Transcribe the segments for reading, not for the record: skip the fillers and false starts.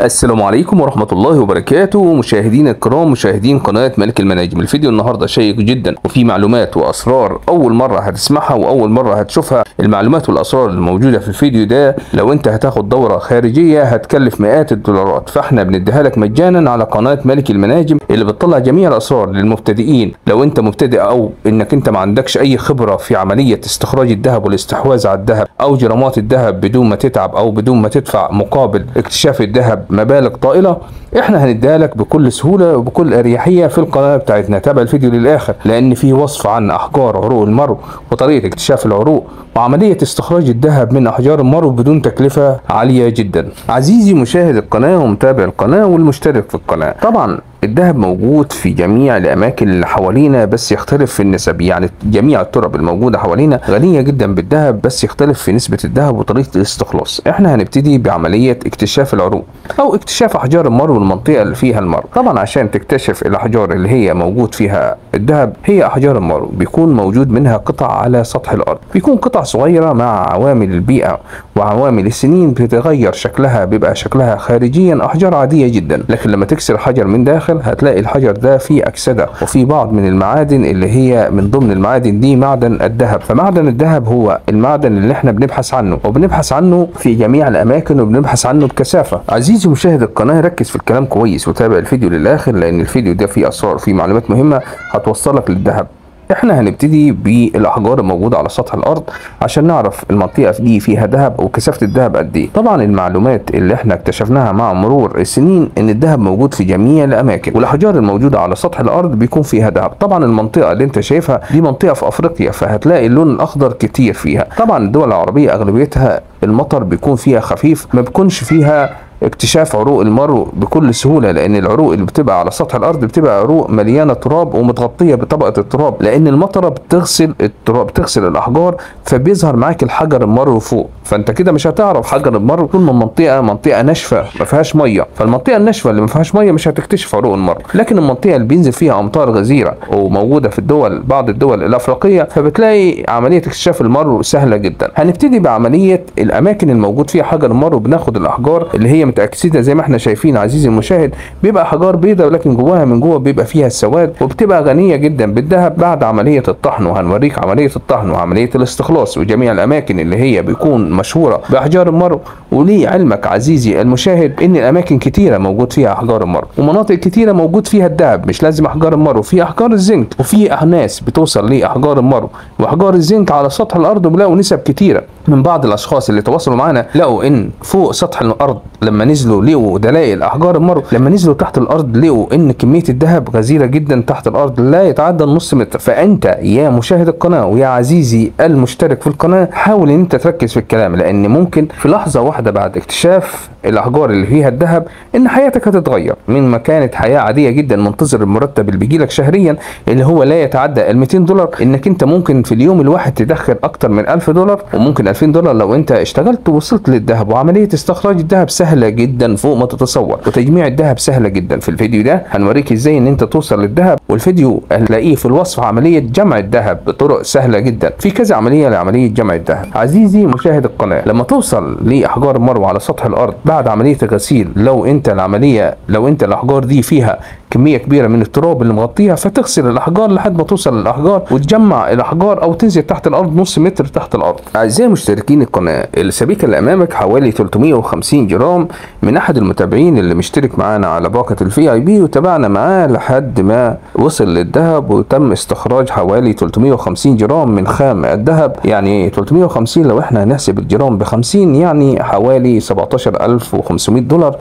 السلام عليكم ورحمة الله وبركاته. مشاهدين الكرام، مشاهدين قناة ملك المناجم، الفيديو النهاردة شيق جدا وفي معلومات وأسرار أول مرة هتسمعها وأول مرة هتشوفها. المعلومات والأسرار الموجودة في الفيديو ده لو انت هتاخد دورة خارجية هتكلف مئات الدولارات، فاحنا بنديها لك مجانا على قناة ملك المناجم اللي بتطلع جميع الأسرار للمبتدئين. لو انت مبتدئ او انك انت ما عندكش اي خبرة في عملية استخراج الذهب والاستحواذ على الذهب او جرامات الذهب بدون ما تتعب او بدون ما تدفع مقابل اكتشاف الذهب مبالغ طائلة، احنا هنديها لك بكل سهولة وبكل اريحية في القناة بتاعتنا. تابع الفيديو للاخر لان فيه وصف عن احجار عروق المرو وطريقة اكتشاف العروق وعملية استخراج الذهب من احجار المرو بدون تكلفة عالية جدا. عزيزي مشاهد القناة ومتابع القناة والمشترك في القناة، طبعا الذهب موجود في جميع الاماكن اللي حوالينا بس يختلف في النسب، يعني جميع التراب الموجوده حوالينا غنيه جدا بالذهب بس يختلف في نسبه الذهب وطريقه الاستخلاص. احنا هنبتدي بعمليه اكتشاف العروق او اكتشاف احجار المرو والمنطقه اللي فيها المرو. طبعا عشان تكتشف الاحجار اللي هي موجود فيها الذهب، هي احجار المرو بيكون موجود منها قطع على سطح الارض، بيكون قطع صغيره مع عوامل البيئه وعوامل السنين بتتغير شكلها، بيبقى شكلها خارجيا احجار عاديه جدا، لكن لما تكسر حجر من داخل هتلاقي الحجر ده فيه اكسده وفي بعض من المعادن اللي هي من ضمن المعادن دي معدن الذهب. فمعدن الذهب هو المعدن اللي احنا بنبحث عنه وبنبحث عنه في جميع الاماكن وبنبحث عنه بكثافه. عزيزي مشاهد القناه، ركز في الكلام كويس وتابع الفيديو للاخر لان الفيديو ده فيه اسرار وفيه معلومات مهمه هتوصلك للذهب. احنا هنبتدي بالاحجار الموجوده على سطح الارض عشان نعرف المنطقه دي فيها ذهب وكثافه الذهب قد ايه. طبعا المعلومات اللي احنا اكتشفناها مع مرور السنين ان الذهب موجود في جميع الاماكن والاحجار الموجوده على سطح الارض بيكون فيها ذهب. طبعا المنطقه اللي انت شايفها دي منطقه في افريقيا فهتلاقي اللون الاخضر كتير فيها. طبعا الدول العربيه اغلبيتها المطر بيكون فيها خفيف، ما بيكونش فيها اكتشاف عروق المرو بكل سهولة لان العروق اللي بتبقى على سطح الارض بتبقى عروق مليانة تراب ومتغطية بطبقة التراب لان المطرة بتغسل التراب بتغسل الاحجار فبيظهر معاك الحجر المرو فوق. فانت كده مش هتعرف حجر المرو طول ما منطقة ناشفة ما فيهاش مية، فالمنطقة الناشفة اللي ما فيهاش مية مش هتكتشف عروق المرو. لكن المنطقة اللي بينزل فيها امطار غزيرة وموجودة في الدول بعض الدول الافريقية فبتلاقي عملية اكتشاف المرو سهلة جدا. هنبتدي بعملية الاماكن الموجود فيها حجر المرو، بناخد الاحجار اللي هي متأكسدة زي ما احنا شايفين عزيزي المشاهد، بيبقى حجار بيضة ولكن جواها من جوه بيبقى فيها السواد وبتبقى غنية جدا بالذهب بعد عملية الطحن. وهنوريك عملية الطحن وعملية الاستخلاص وجميع الأماكن اللي هي بيكون مشهورة بأحجار المرو. وليه علمك عزيزي المشاهد إن الأماكن كتيرة موجود فيها أحجار المرو ومناطق كتيرة موجود فيها الذهب، مش لازم أحجار المرو، في أحجار الزنك وفي أناس بتوصل لأحجار المرو وأحجار الزنك على سطح الأرض بيلاقوا نسب كتيرة. من بعض الأشخاص اللي تواصلوا معانا لقوا إن فوق سطح الأرض لما نزلوا لقوا دلائل احجار المرو، لما نزلوا تحت الارض لقوا ان كميه الذهب غزيره جدا تحت الارض لا يتعدى النص متر. فانت يا مشاهد القناه ويا عزيزي المشترك في القناه حاول ان انت تركز في الكلام لان ممكن في لحظه واحده بعد اكتشاف الاحجار اللي فيها الذهب ان حياتك هتتغير من ما كانت حياه عاديه جدا منتظر المرتب اللي بيجي لك شهريا اللي هو لا يتعدى ال $200 انك انت ممكن في اليوم الواحد تدخل اكتر من $1000 وممكن $2000 لو انت اشتغلت ووصلت للذهب. وعمليه استخراج الذهب سهلة جدا فوق ما تتصور وتجميع الذهب سهلة جدا. في الفيديو ده هنوريك ازاي ان انت توصل للذهب والفيديو هتلاقيه في الوصف عملية جمع الذهب بطرق سهلة جدا. في كذا عملية لعملية جمع الذهب. عزيزي مشاهد القناة، لما توصل لأحجار المرو على سطح الارض بعد عملية الغسيل لو انت الأحجار دي فيها كمية كبيرة من التراب اللي مغطيها فتغسل الأحجار لحد ما توصل للأحجار وتجمع الأحجار أو تنزل تحت الأرض نص متر تحت الأرض. أعزائي مشتركين القناة، السبيكة اللي أمامك حوالي 350 جرام من أحد المتابعين اللي مشترك معانا على باقة الفي اي بي وتابعنا معاه لحد ما وصل للذهب وتم استخراج حوالي 350 جرام من خام الذهب. يعني 350 لو احنا هنحسب الجرام ب50 يعني حوالي $17,500.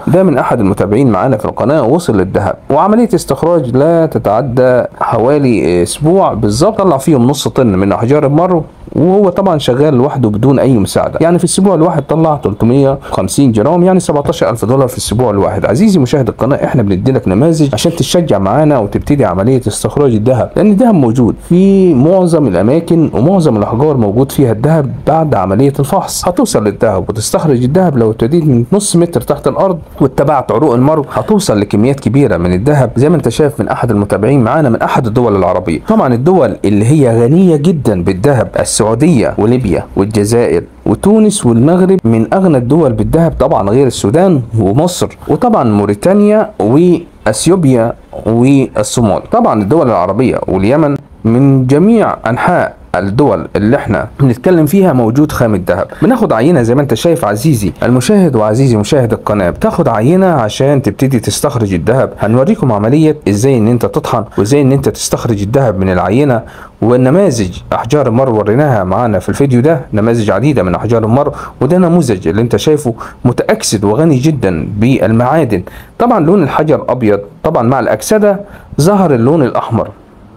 ده من أحد المتابعين معانا في القناة وصل للذهب. عملية استخراج لا تتعدى حوالي اسبوع بالظبط، طلع فيهم نص طن من احجار المرو وهو طبعا شغال لوحده بدون اي مساعده. يعني في الاسبوع الواحد طلع 350 جرام يعني $17,000 في الاسبوع الواحد. عزيزي مشاهد القناه، احنا بنديلك نماذج عشان تشجع معانا وتبتدي عمليه استخراج الذهب لان الذهب موجود في معظم الاماكن ومعظم الاحجار موجود فيها الذهب بعد عمليه الفحص. هتوصل للذهب وتستخرج الذهب لو ابتديت من نص متر تحت الارض واتبعت عروق المرو هتوصل لكميات كبيره من الذهب زي ما انت شايف من احد المتابعين معانا من احد الدول العربيه. طبعا الدول اللي هي غنيه جدا بالذهب السعودية وليبيا والجزائر وتونس والمغرب من أغنى الدول بالذهب طبعا غير السودان ومصر وطبعا موريتانيا وأثيوبيا والصومال. طبعا الدول العربية واليمن من جميع أنحاء الدول اللي احنا بنتكلم فيها موجود خام الذهب. بناخد عينه زي ما انت شايف عزيزي المشاهد وعزيزي مشاهد القناه، بتاخد عينه عشان تبتدي تستخرج الذهب. هنوريكم عمليه ازاي ان انت تطحن وازاي ان انت تستخرج الذهب من العينه، والنماذج احجار المر وريناها معانا في الفيديو ده، نماذج عديده من احجار المر، وده نموذج اللي انت شايفه متاكسد وغني جدا بالمعادن. طبعا لون الحجر ابيض، طبعا مع الاكسده ظهر اللون الاحمر،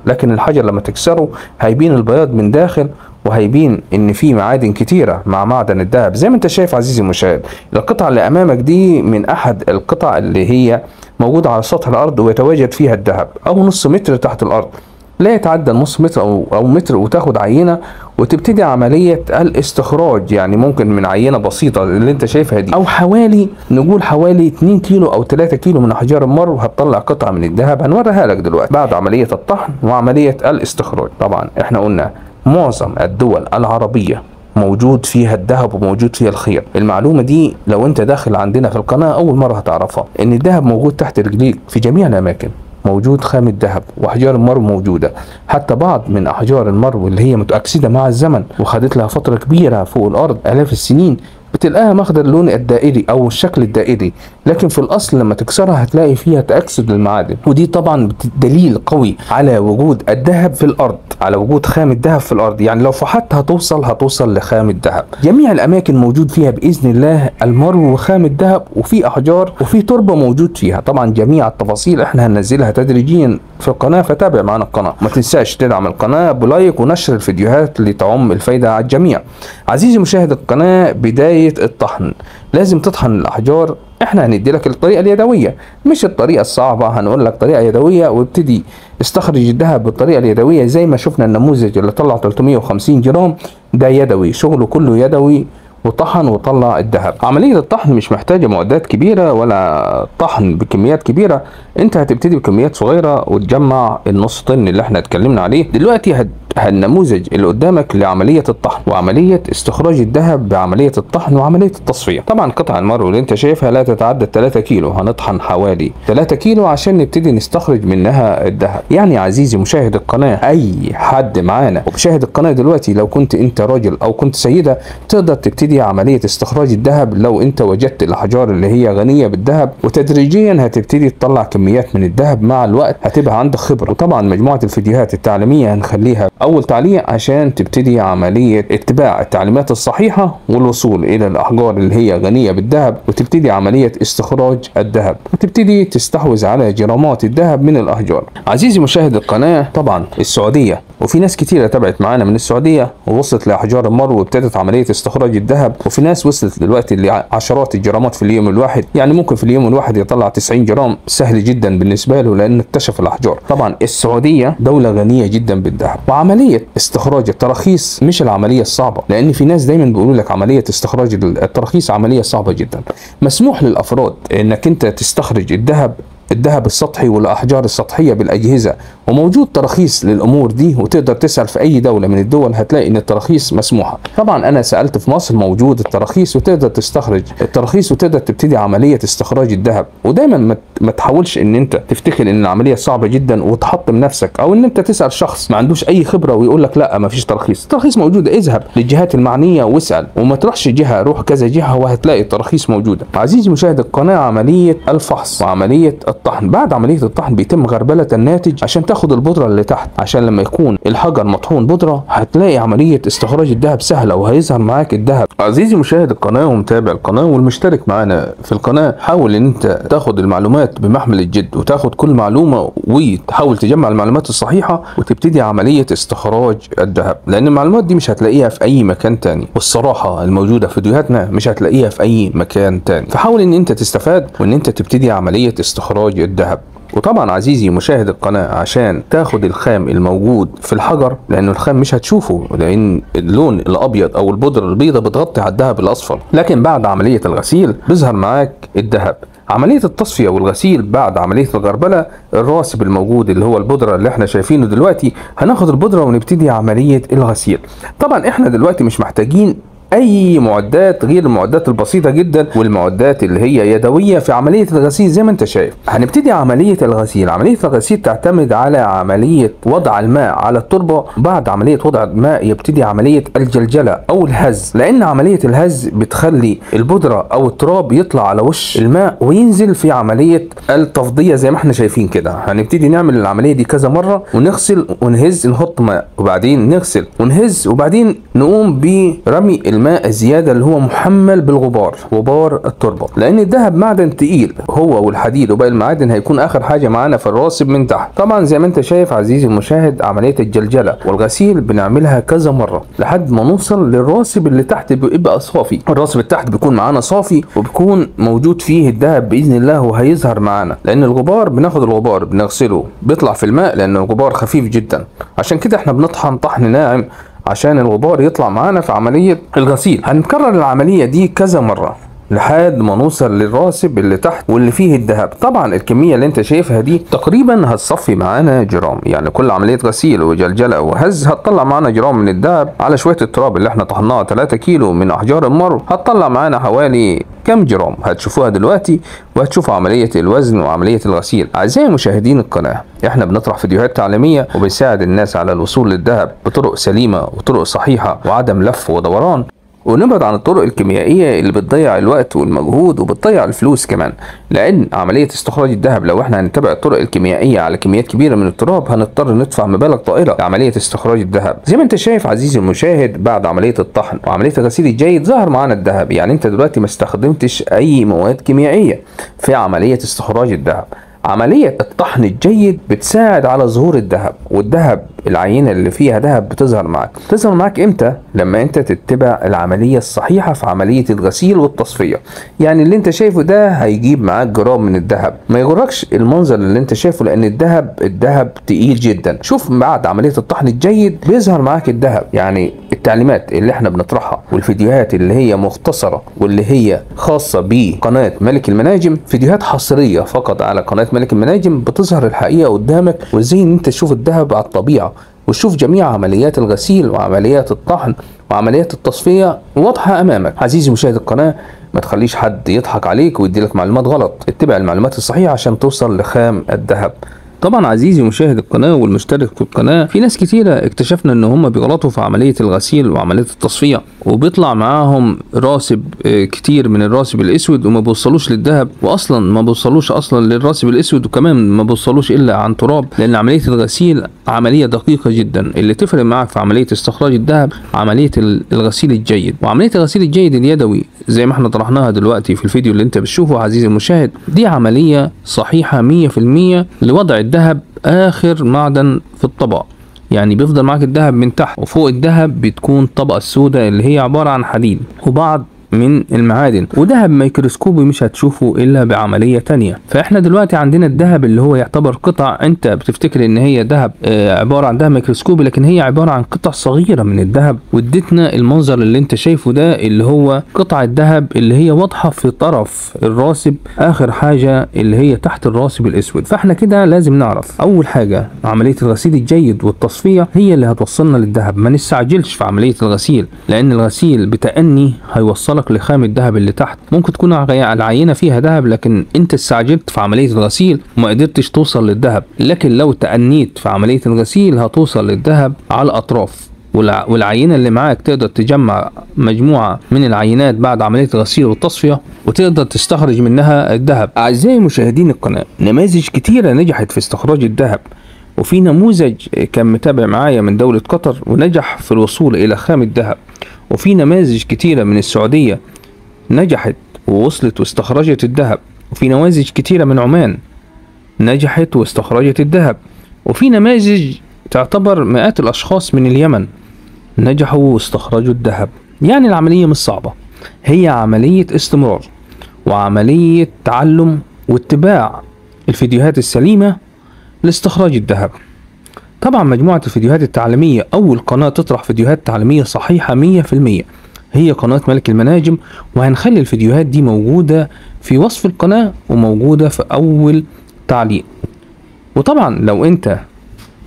لكن الحجر لما تكسره هيبين البياض من داخل وهيبين ان في معادن كتيره مع معدن الذهب. زي ما انت شايف عزيزي المشاهد القطعه اللي امامك دي من احد القطع اللي هي موجوده على سطح الارض ويتواجد فيها الذهب، او نص متر تحت الارض، لا يتعدى نص متر او متر، وتاخد عينه وتبتدي عمليه الاستخراج. يعني ممكن من عينه بسيطه اللي انت شايفها دي، او حوالي نقول حوالي 2 كيلو او 3 كيلو من احجار المر، وهتطلع قطعه من الذهب هنوريها لك دلوقتي بعد عمليه الطحن وعمليه الاستخراج. طبعا احنا قلنا معظم الدول العربيه موجود فيها الذهب وموجود فيها الخير. المعلومه دي لو انت داخل عندنا في القناه اول مره هتعرفها، ان الذهب موجود تحت رجليك في جميع الاماكن، موجود خام الذهب واحجار المر موجوده، حتى بعض من احجار المر واللي هي متاكسده مع الزمن وخدت لها فتره كبيره فوق الارض الاف السنين، بتلاقيها ماخده اللون الدائري او الشكل الدائري، لكن في الاصل لما تكسرها هتلاقي فيها تاكسد للمعادن، ودي طبعا دليل قوي على وجود الذهب في الارض، على وجود خام الذهب في الارض. يعني لو فحطت هتوصل لخام الذهب. جميع الاماكن موجود فيها باذن الله المر وخام الذهب، وفي احجار وفي تربه موجود فيها. طبعا جميع التفاصيل احنا هننزلها تدريجيا في القناه، فتابع معنا القناه. ما تنساش تدعم القناه بلايك ونشر الفيديوهات لتعم الفائده على الجميع. عزيزي مشاهد القناه، بدايه الطحن لازم تطحن الاحجار. احنا هندي لك الطريقه اليدويه مش الطريقه الصعبه، هنقول لك طريقه يدويه وابتدي استخرج الذهب بالطريقه اليدويه. زي ما شفنا النموذج اللي طلع 350 جرام ده يدوي، شغله كله يدوي، وطحن وطلع الذهب. عمليه الطحن مش محتاجه معدات كبيره ولا طحن بكميات كبيره، انت هتبتدي بكميات صغيره وتجمع النص طن اللي احنا اتكلمنا عليه دلوقتي. النموذج اللي قدامك لعمليه الطحن وعمليه استخراج الذهب بعمليه الطحن وعمليه التصفيه. طبعا قطع المر اللي انت شايفها لا تتعدى 3 كيلو، هنطحن حوالي 3 كيلو عشان نبتدي نستخرج منها الذهب. يعني عزيزي مشاهد القناه، اي حد معانا ومشاهد القناه دلوقتي، لو كنت انت راجل او كنت سيده، تقدر تبتدي عمليه استخراج الذهب لو انت وجدت الاحجار اللي هي غنيه بالذهب، وتدريجيا هتبتدي تطلع كميات من الذهب مع الوقت، هتبقى عندك خبره. وطبعا مجموعه الفيديوهات التعليميه هنخليها أول تعليق عشان تبتدي عملية اتباع التعليمات الصحيحة والوصول إلى الأحجار اللي هي غنية بالذهب، وتبتدي عملية استخراج الذهب وتبتدي تستحوذ على جرامات الذهب من الأحجار. عزيزي مشاهد القناة، طبعا السعودية وفي ناس كتيرة تابعت معانا من السعودية ووصلت لأحجار المر وابتدت عملية استخراج الذهب، وفي ناس وصلت دلوقتي لعشرات الجرامات في اليوم الواحد. يعني ممكن في اليوم الواحد يطلع 90 جرام، سهل جدا بالنسبة له لأن اكتشف الأحجار. طبعا السعودية دولة غنية جدا بالذهب، عملية استخراج التراخيص مش العملية الصعبة، لأن في ناس دايما بيقولوا لك عملية استخراج التراخيص عملية صعبة جدا. مسموح للأفراد إنك أنت تستخرج الذهب السطحي والأحجار السطحية بالأجهزة، وموجود تراخيص للأمور دي، وتقدر تسأل في أي دولة من الدول هتلاقي إن التراخيص مسموحة. طبعا أنا سألت في مصر موجود التراخيص، وتقدر تستخرج التراخيص وتقدر تبتدي عملية استخراج الذهب. ودايما ما تحاولش إن أنت تفتكر إن العملية صعبة جدا وتحطم نفسك، أو إن أنت تسأل شخص ما عندوش أي خبرة ويقول لك لا ما فيش تراخيص. التراخيص موجودة، اذهب للجهات المعنية واسأل، وما تروحش جهة، روح كذا جهة وهتلاقي التراخيص موجودة. عزيزي مشاهد القناة، عملية الفحص وعملية الطحن. بعد عمليه الطحن بيتم غربله الناتج عشان تاخد البودره اللي تحت، عشان لما يكون الحجر مطحون بودره هتلاقي عمليه استخراج الذهب سهله وهيظهر معاك الذهب. عزيزي مشاهد القناه ومتابع القناه والمشترك معانا في القناه، حاول ان انت تاخد المعلومات بمحمل الجد، وتاخد كل معلومه وتحاول تجمع المعلومات الصحيحه وتبتدي عمليه استخراج الذهب، لان المعلومات دي مش هتلاقيها في اي مكان تاني، والصراحه الموجوده في فيديوهاتنا مش هتلاقيها في اي مكان تاني. فحاول ان انت تستفاد وان انت تبتدي عمليه استخراج الذهب. وطبعا عزيزي مشاهد القناه، عشان تاخد الخام الموجود في الحجر، لانه الخام مش هتشوفه لان اللون الابيض او البودره البيضاء بتغطي على الذهب الاصفر، لكن بعد عمليه الغسيل بيظهر معاك الذهب. عملية التصفية والغسيل بعد عملية الغربلة، الراسب الموجود اللي هو البودرة اللي احنا شايفينه دلوقتي، هناخد البودرة ونبتدي عملية الغسيل. طبعا احنا دلوقتي مش محتاجين اي معدات غير المعدات البسيطة جدا والمعدات اللي هي يدوية في عملية الغسيل. زي ما انت شايف هنبتدي عملية الغسيل. عملية الغسيل تعتمد على عملية وضع الماء على التربة، بعد عملية وضع الماء يبتدي عملية الجلجلة او الهز، لان عملية الهز بتخلي البودرة او التراب يطلع على وش الماء وينزل في عملية التفضية. زي ما احنا شايفين كده هنبتدي نعمل العملية دي كذا مرة، ونغسل ونهز نحط ماء، وبعدين نغسل ونهز، وبعدين نقوم برمي الماء الزيادة اللي هو محمل بالغبار، غبار التربة، لان الذهب معدن تقيل هو والحديد وباقي المعادن هيكون اخر حاجة معانا في الراسب من تحت. طبعا زي ما انت شايف عزيزي المشاهد عملية الجلجلة والغسيل بنعملها كذا مرة لحد ما نوصل للراسب اللي تحت بيبقى صافي. الراسب اللي تحت بيكون معانا صافي وبيكون موجود فيه الذهب باذن الله وهيظهر معانا، لان الغبار بناخد الغبار بنغسله بيطلع في الماء، لان الغبار خفيف جدا، عشان كده احنا بنطحن طحن ناعم عشان الغبار يطلع معانا في عملية الغسيل. هنكرر العملية دي كذا مرة لحد ما نوصل للراسب اللي تحت واللي فيه الذهب. طبعا الكميه اللي انت شايفها دي تقريبا هتصفي معانا جرام، يعني كل عمليه غسيل وجلجله وهز هتطلع معانا جرام من الذهب، على شويه التراب اللي احنا طحناها 3 كيلو من احجار المرو هتطلع معانا حوالي كم جرام، هتشوفوها دلوقتي وهتشوفوا عمليه الوزن وعمليه الغسيل. اعزائي مشاهدين القناه، احنا بنطرح فيديوهات تعليميه وبنساعد الناس على الوصول للذهب بطرق سليمه وطرق صحيحه وعدم لف ودوران، ونبعد عن الطرق الكيميائية اللي بتضيع الوقت والمجهود وبتضيع الفلوس كمان، لأن عملية استخراج الذهب لو احنا هنتبع الطرق الكيميائية على كميات كبيرة من التراب هنضطر ندفع مبالغ طائلة لعملية استخراج الذهب. زي ما انت شايف عزيزي المشاهد بعد عملية الطحن وعملية الغسيل الجيد ظهر معانا الذهب، يعني انت دلوقتي ما استخدمتش أي مواد كيميائية في عملية استخراج الذهب. عملية الطحن الجيد بتساعد على ظهور الذهب، والذهب العينة اللي فيها ذهب بتظهر معاك. بتظهر معاك امتى؟ لما انت تتبع العملية الصحيحة في عملية الغسيل والتصفية. يعني اللي انت شايفه ده هيجيب معاك جرام من الذهب، ما يغركش المنظر اللي انت شايفه لان الذهب تقيل جدا. شوف بعد عملية الطحن الجيد بيظهر معاك الذهب. يعني التعليمات اللي احنا بنطرحها والفيديوهات اللي هي مختصرة واللي هي خاصة بقناة ملك المناجم، فيديوهات حصرية فقط على قناة ملك المناجم، بتظهر الحقيقة قدامك وازاي ان انت تشوف الذهب على الطبيعة، وتشوف جميع عمليات الغسيل وعمليات الطحن وعمليات التصفية واضحة امامك. عزيزي مشاهد القناة، ما تخليش حد يضحك عليك ويديلك معلومات غلط، اتبع المعلومات الصحيحة عشان توصل لخام الذهب. طبعا عزيزي مشاهد القناه والمشترك في القناه، في ناس كتيره اكتشفنا ان هم بيغلطوا في عمليه الغسيل وعمليه التصفيه، وبيطلع معاهم راسب كتير من الراسب الاسود وما بيوصلوش للذهب، واصلا ما بيوصلوش اصلا للراسب الاسود، وكمان ما بيوصلوش الا عن تراب، لان عمليه الغسيل عمليه دقيقه جدا. اللي تفرق معاك في عمليه استخراج الذهب عمليه الغسيل الجيد، وعمليه الغسيل الجيد اليدوي زي ما احنا طرحناها دلوقتي في الفيديو اللي انت بتشوفه عزيزي المشاهد، دي عمليه صحيحه 100% لوضع الذهب آخر معدن في الطبق. يعني بيفضل معاك الذهب من تحت، وفوق الذهب بتكون طبقة السوداء اللي هي عبارة عن حديد وبعض من المعادن، وذهب ميكروسكوبي مش هتشوفه الا بعملية تانية. فاحنا دلوقتي عندنا الذهب اللي هو يعتبر قطع انت بتفتكر ان هي ذهب عبارة عن ذهب ميكروسكوبي، لكن هي عبارة عن قطع صغيرة من الذهب، وادتنا المنظر اللي انت شايفه ده اللي هو قطع الذهب اللي هي واضحة في طرف الراسب اخر حاجة اللي هي تحت الراسب الاسود. فاحنا كده لازم نعرف اول حاجة عملية الغسيل الجيد والتصفية هي اللي هتوصلنا للذهب. ما نستعجلش في عملية الغسيل، لان الغسيل بتأني هيوصلك لخام الذهب اللي تحت. ممكن تكون العينه فيها ذهب لكن انت استعجلت في عمليه الغسيل وما قدرتش توصل للذهب، لكن لو تأنيت في عمليه الغسيل هتوصل للذهب على الاطراف، والعينه اللي معاك تقدر تجمع مجموعه من العينات بعد عمليه الغسيل والتصفيه وتقدر تستخرج منها الذهب. اعزائي مشاهدين القناه، نماذج كتيره نجحت في استخراج الذهب، وفي نموذج كان متابع معايا من دوله قطر ونجح في الوصول الى خام الذهب، وفي نماذج كتيرة من السعودية نجحت ووصلت واستخرجت الذهب، وفي نماذج كتيرة من عمان نجحت واستخرجت الذهب، وفي نماذج تعتبر مئات الأشخاص من اليمن نجحوا واستخرجوا الذهب. يعني العملية مش صعبة، هي عملية استمرار وعملية تعلم واتباع الفيديوهات السليمة لاستخراج الذهب. طبعا مجموعة الفيديوهات التعليمية أول قناة تطرح فيديوهات تعليمية صحيحة 100%، هي قناة ملك المناجم، وهنخلي الفيديوهات دي موجودة في وصف القناة وموجودة في أول تعليق. وطبعا لو أنت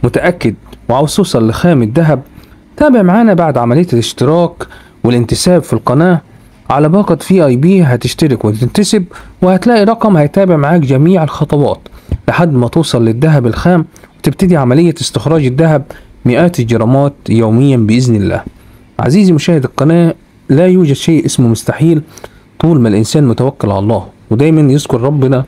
متأكد وعاوز توصل لخام الذهب تابع معانا بعد عملية الاشتراك والانتساب في القناة على باقة VIP، هتشترك وتنتسب وهتلاقي رقم هيتابع معاك جميع الخطوات لحد ما توصل للذهب الخام وتبتدي عملية استخراج الذهب مئات الجرامات يوميا بإذن الله. عزيزي مشاهد القناة، لا يوجد شيء اسمه مستحيل طول ما الإنسان متوكل على الله ودايما يذكر ربنا،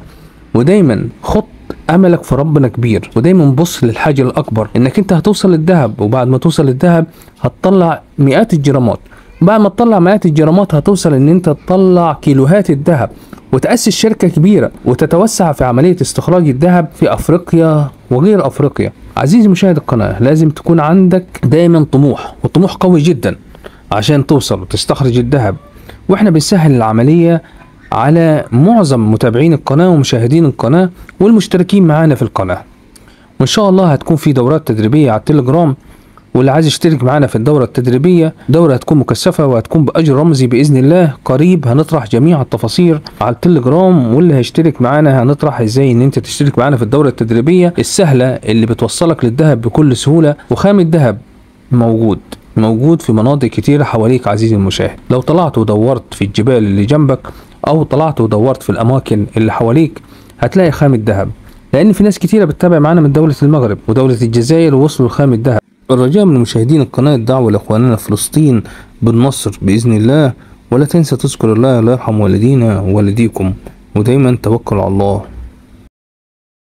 ودايما خط أملك في ربنا كبير، ودايما بص للحاجة الأكبر إنك أنت هتوصل للذهب. وبعد ما توصل للذهب هتطلع مئات الجرامات، بعد ما تطلع مئات الجرامات هتوصل إن أنت تطلع كيلوهات الذهب وتأسس شركة كبيرة وتتوسع في عملية استخراج الذهب في أفريقيا وغير أفريقيا. عزيزي مشاهد القناة، لازم تكون عندك دايما طموح، والطموح قوي جدا عشان توصل وتستخرج الذهب. واحنا بنسهل العملية على معظم متابعين القناة ومشاهدين القناة والمشتركين معانا في القناة. وإن شاء الله هتكون في دورات تدريبية على التليجرام، واللي عايز يشترك معانا في الدورة التدريبية، دورة هتكون مكثفة وهتكون بأجر رمزي بإذن الله. قريب هنطرح جميع التفاصيل على التليجرام، واللي هيشترك معانا هنطرح ازاي ان انت تشترك معانا في الدورة التدريبية السهلة اللي بتوصلك للذهب بكل سهولة. وخام الذهب موجود في مناطق كتيرة حواليك عزيزي المشاهد. لو طلعت ودورت في الجبال اللي جنبك او طلعت ودورت في الاماكن اللي حواليك هتلاقي خام الذهب، لان في ناس كتيرة بتتابع معانا من دولة المغرب ودولة الجزائر ووصلوا لخام الذهب. الرجاء من مشاهدين القناة الدعوة لإخواننا فلسطين بالنصر بإذن الله، ولا تنسى تذكر الله يرحم والدينا ووالديكم، ودايما توكل على الله.